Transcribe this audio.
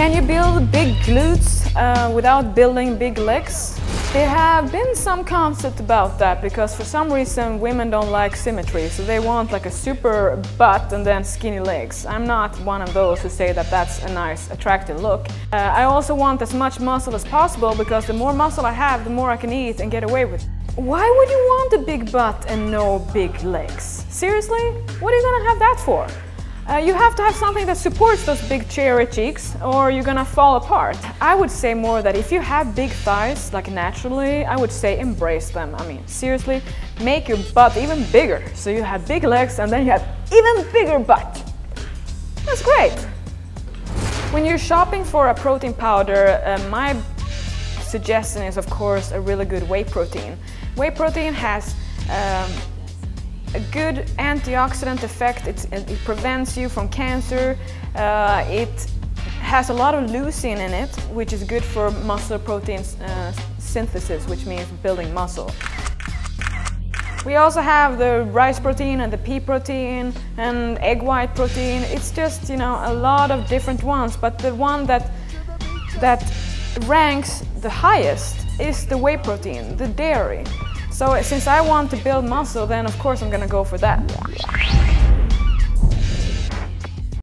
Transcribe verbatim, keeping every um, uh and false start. Can you build big glutes uh, without building big legs? There have been some concept about that, because for some reason women don't like symmetry, so they want like a super butt and then skinny legs. I'm not one of those who say that that's a nice, attractive look. Uh, I also want as much muscle as possible, because the more muscle I have, the more I can eat and get away with. Why would you want a big butt and no big legs? Seriously? What are you gonna have that for? Uh, you have to have something that supports those big cherry cheeks, or you're gonna fall apart. I would say more that if you have big thighs, like naturally, I would say embrace them. I mean, seriously, make your butt even bigger. So you have big legs and then you have even bigger butt. That's great. When you're shopping for a protein powder, uh, my suggestion is, of course, a really good whey protein. Whey protein has um, a good antioxidant effect. It's, it prevents you from cancer. Uh, it has a lot of leucine in it, which is good for muscle protein uh, synthesis, which means building muscle. We also have the rice protein and the pea protein and egg white protein. It's just, you know, a lot of different ones, but the one that that ranks the highest is the whey protein, the dairy. So since I want to build muscle, then of course I'm gonna go for that.